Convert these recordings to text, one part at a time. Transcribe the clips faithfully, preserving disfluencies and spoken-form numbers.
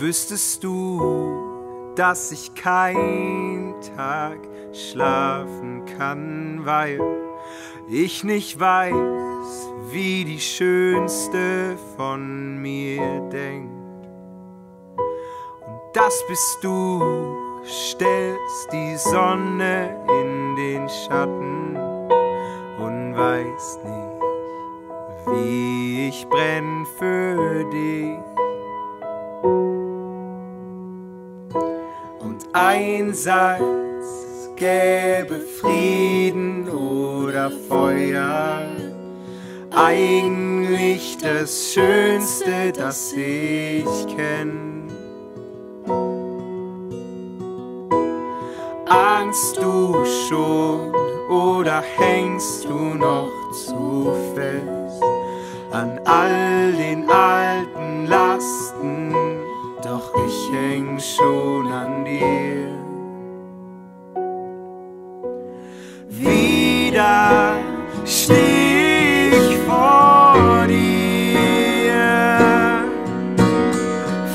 wüsstest du, dass ich keinen Tag schlafen kann, weil ich nicht weiß, wie die Schönste von mir denkt. Und das bist du, stellst die Sonne in den Schatten und weißt nicht, wie ich brenn für dich. Und einseits gäbe Frieden oder Feuer, eigentlich das Schönste, das ich kenn. Ahnst du schon oder hängst du noch zu fest an all den alten Lasten? Doch ich häng schon an dir. Wieder steh ich vor dir,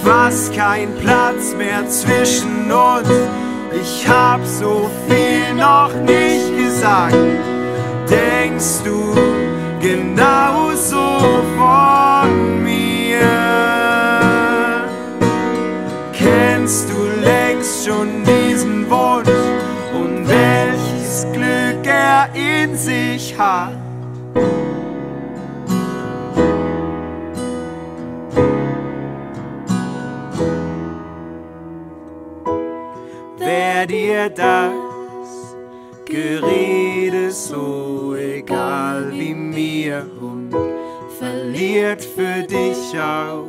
fast kein Platz mehr zwischen uns. Ich hab so viel noch nicht gesagt. Denkst du genauso von mir? Kennst du längst schon diesen Wunsch und welches Glück er in sich hat? Wär dir das Gerede so egal wie mir und verliert für dich auch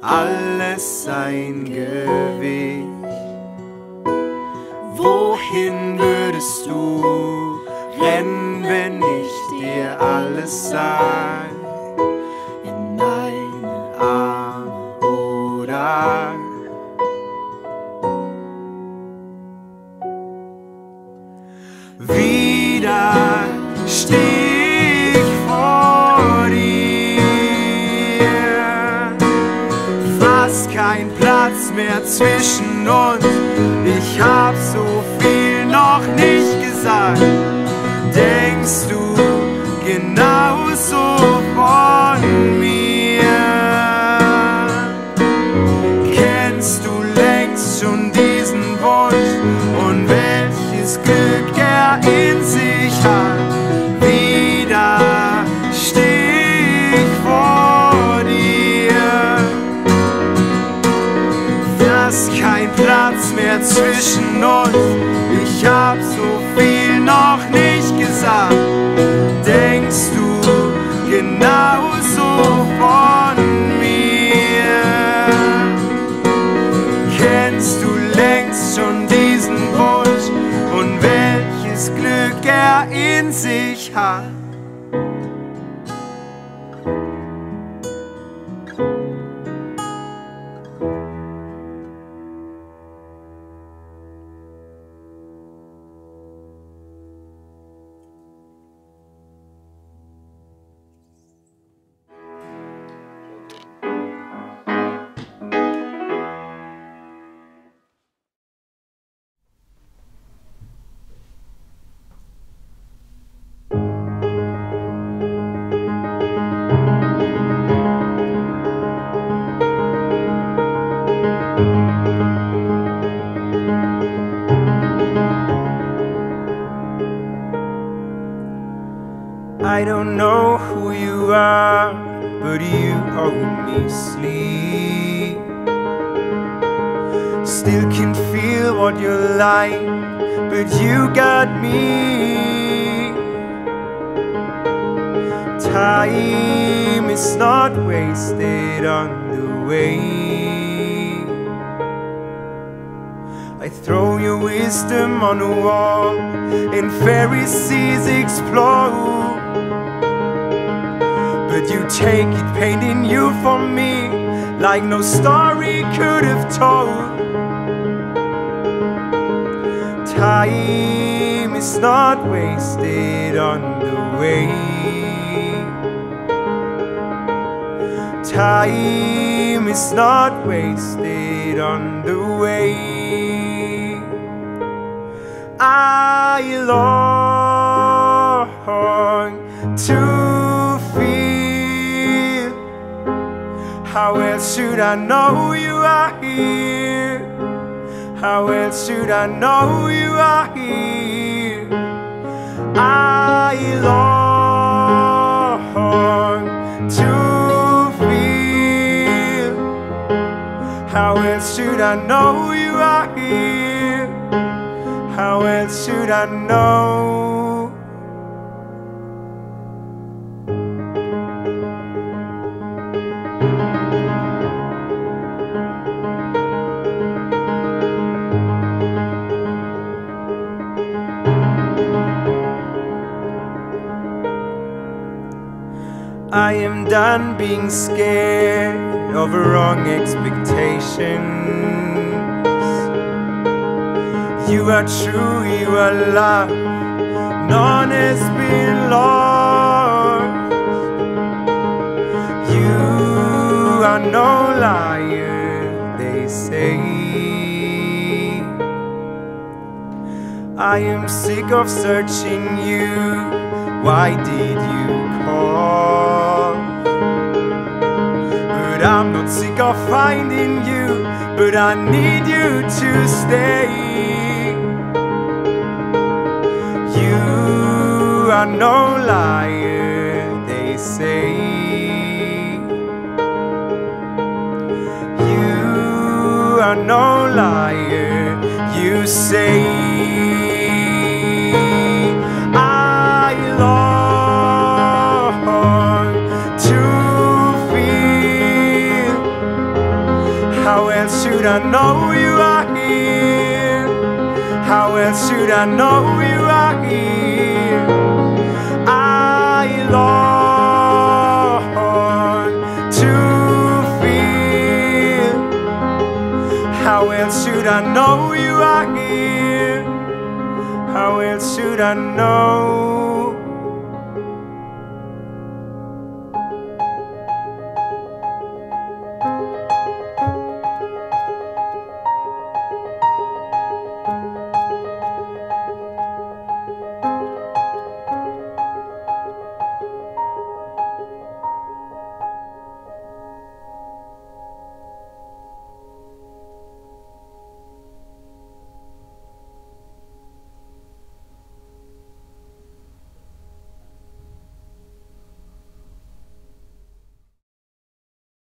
alles sein Gewicht? Wohin würdest du rennen, wenn ich dir alles sag? In deine Arme oder wieder steh ich vor dir, fast kein Platz mehr zwischen uns. Ich hab so viel noch nicht gesagt. Denkst du genauso von mir? Kennst du längst schon diesen Wunsch und welches Glück in sich hat? Wieder steh ich vor dir, dass kein Platz mehr zwischen uns. Ich hab so viel noch nicht gesagt. Denkst du genauso von mir? Kennst du längst schon diesen Wunsch und wenn Glück er in sich hat? I don't know who you are, but you owe me sleep. Still can feel what you're like, but you got me. Time is not wasted on the way. I throw your wisdom on a wall and Pharisees explode. But you take it, painting you for me like no story could have told. Time is not wasted on the way. Time is not wasted on the way. I long to feel. How else should I know you are here? How else should I know you are here? I long to. How else should I know you are here? How else should I know? I am done being scared of wrong expectations. You are true, you are love, none has been lost. You are no liar, they say. I am sick of searching you. Why did you call? I'm not sick of finding you, but I need you to stay. You are no liar, they say. You are no liar, you say. I love. How else should I know you are here? How else should I know you are here? I long to feel. How else should I know you are here? How else should I know?